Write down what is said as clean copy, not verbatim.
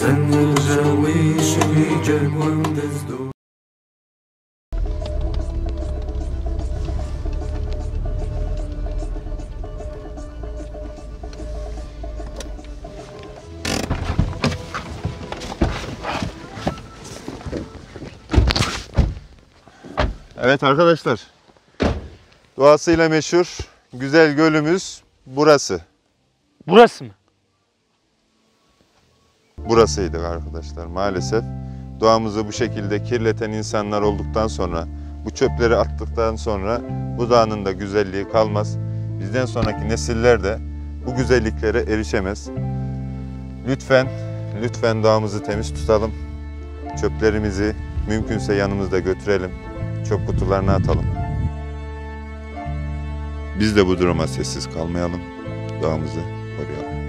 زن الجوي شبي جلوان دزدو. Evet arkadaşlar, doğasıyla meşhur güzel gölümüz burası. Burası mı? Burasıydı arkadaşlar maalesef. Doğamızı bu şekilde kirleten insanlar olduktan sonra, bu çöpleri attıktan sonra bu dağın da güzelliği kalmaz. Bizden sonraki nesiller de bu güzelliklere erişemez. Lütfen dağımızı temiz tutalım. Çöplerimizi mümkünse yanımızda götürelim. Çöp kutularına atalım. Biz de bu duruma sessiz kalmayalım. Doğamızı koruyalım.